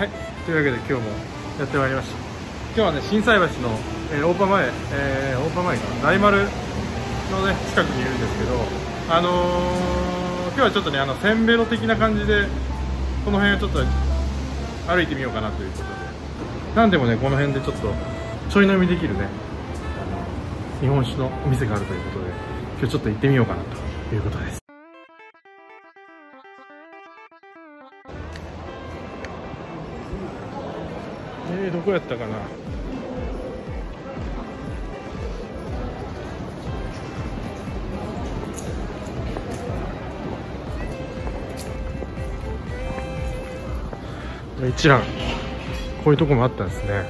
はい、というわけで今日もやってまいりました。今日はね、心斎橋の大場前かな、大丸のね近くにいるんですけど、今日はちょっとね、せんべろ的な感じでこの辺をちょっと歩いてみようかなということで、なんでもねこの辺でちょっとちょい飲みできるね日本酒のお店があるということで、今日ちょっと行ってみようかなということです。どこやったかな。一覧、こういうとこもあったんですね。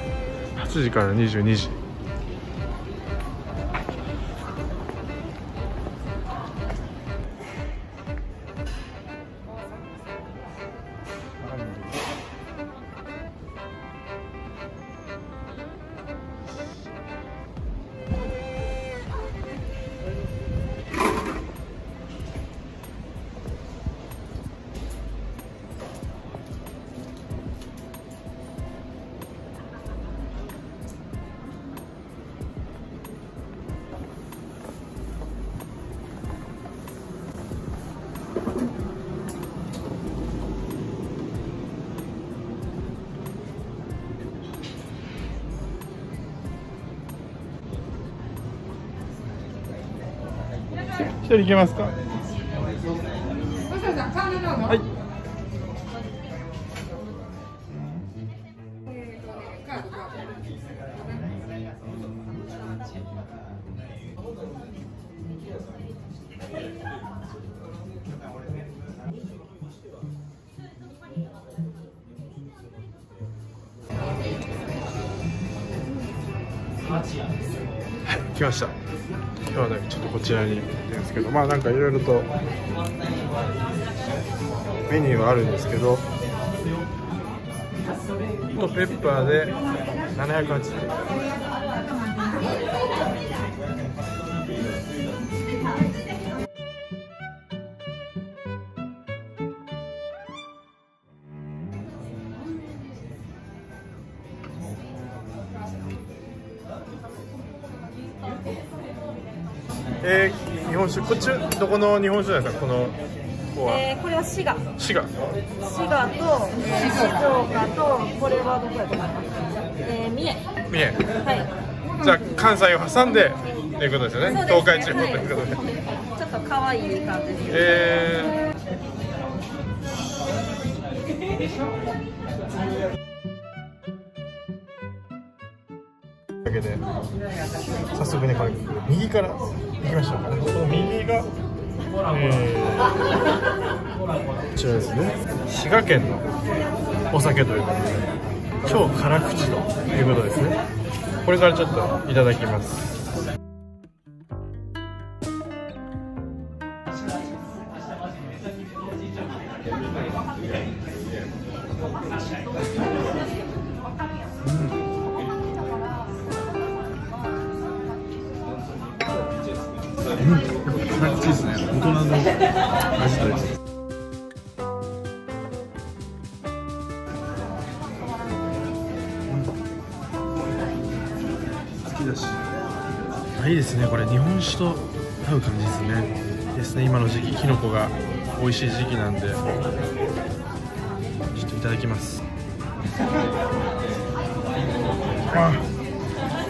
8時から22時。一人行けますか。はい。はい、来ました。今日はね、ちょっとこちらにいるんですけど、まあなんかいろいろとメニューはあるんですけど、ペッパーで780円。日本酒、こっちどこの日本酒なんですか、ここは。これは滋賀と、静岡と、これはどこやったかな、三重、はい。じゃあ関西を挟んでということですよね、東海地方ということで、はい、ちょっと可愛い感じです。というわけで早速ね、これ右から行きましょうかね。この右が、こちらですね、滋賀県のお酒ということで、超辛口ということですね。これからちょっといただきます。辛口ですね。大人の味とです。好きだし。いいですね。これ日本酒と合う感じですね。今の時期、キノコが美味しい時期なんで。ちょっといただきます。あ、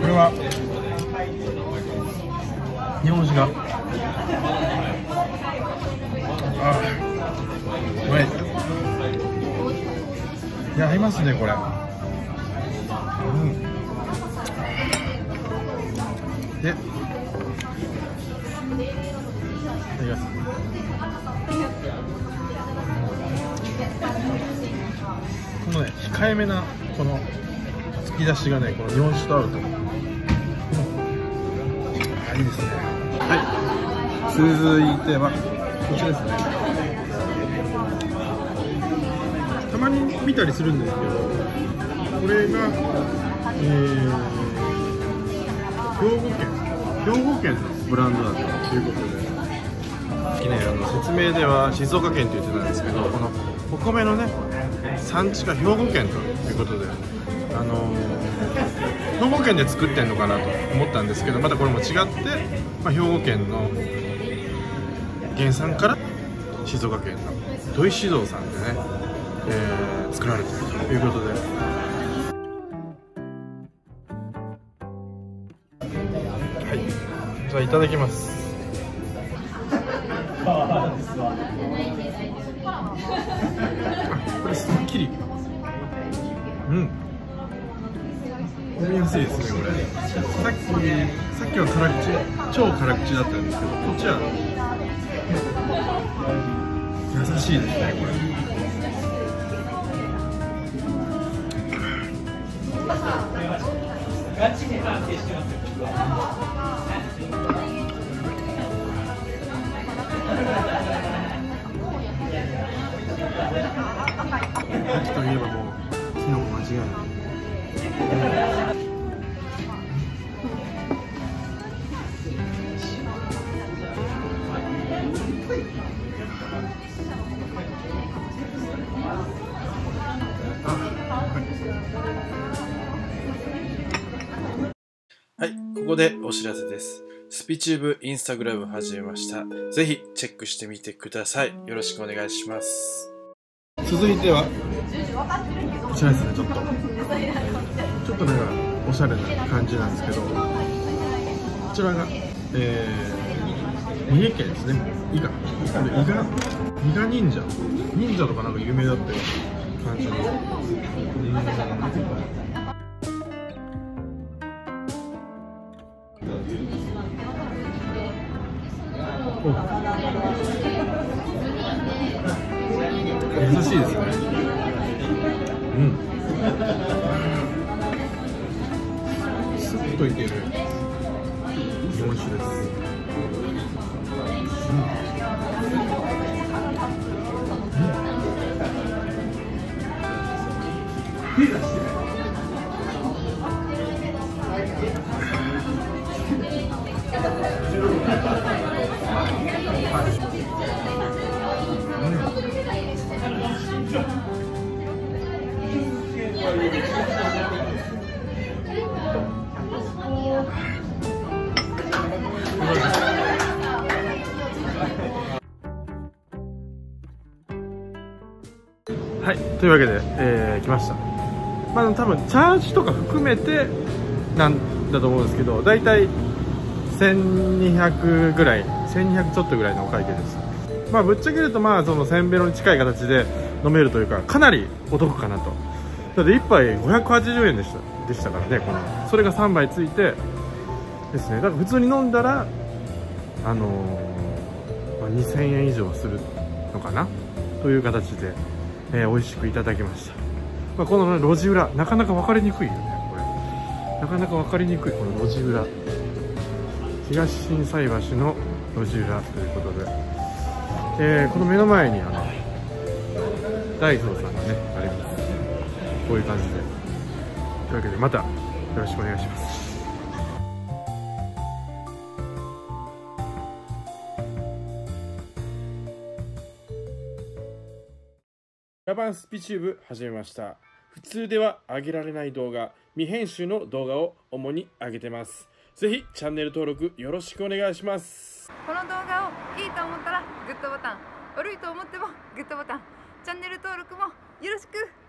これは日本酒が、あ、うまい。いや、合いますねこれ。うん、で、いただきます。このね、控えめなこの突き出しがね、この日本酒と合うと、あ、いいですね。はい、続いてはこちらですね。たまに見たりするんですけど、これが、兵庫県のブランドだということで、さっきね、説明では静岡県って言ってたんですけど、このお米のね産地が兵庫県ということで、兵庫県で作ってんのかなと思ったんですけど、またこれも違って、まあ、兵庫県の原産から静岡県の土井酒造さんでね、作られているということで。じゃあいただきます。これすっきり、うん、飲みやすいですねこれ。さっきは辛口、超辛口だったんですけど、こっちは優しいですねこれ。ガチで判定してますよ。秋といえばもうキノコ間違いない。はい、ここでお知らせです。スピチューブインスタグラム始めました。ぜひチェックしてみてください。よろしくお願いします。続いてはこちらですね。ちょっとなんかおしゃれな感じなんですけど、こちらが、三重県ですね。伊賀忍者とかなんか有名だったような感じの、優しいですね。うん。スッといける日本酒です。はい、というわけで、来ました。まあ多分チャージとか含めてなんだと思うんですけど、だいたい1200ぐらい、1200ちょっとぐらいのお会計です。まあぶっちゃけると、まあそのせんべろに近い形で飲めるというか、かなりお得かなと。だって1杯580円でしたからね、このそれが3杯ついてですね。だから普通に飲んだら2000円以上するのかなという形で。美味しくいただきました。まあ、この、ね、路地裏なかなか分かりにくいよねこれ。なかなか分かりにくいこの路地裏、東心斎橋の路地裏ということで、この目の前にダイソーさんがねあります。こういう感じで、というわけでまたよろしくお願いします。ラバンスピチューブ始めました。普通では上げられない動画、未編集の動画を主に上げてます。ぜひチャンネル登録よろしくお願いします。この動画をいいと思ったらグッドボタン、悪いと思ってもグッドボタン、チャンネル登録もよろしく。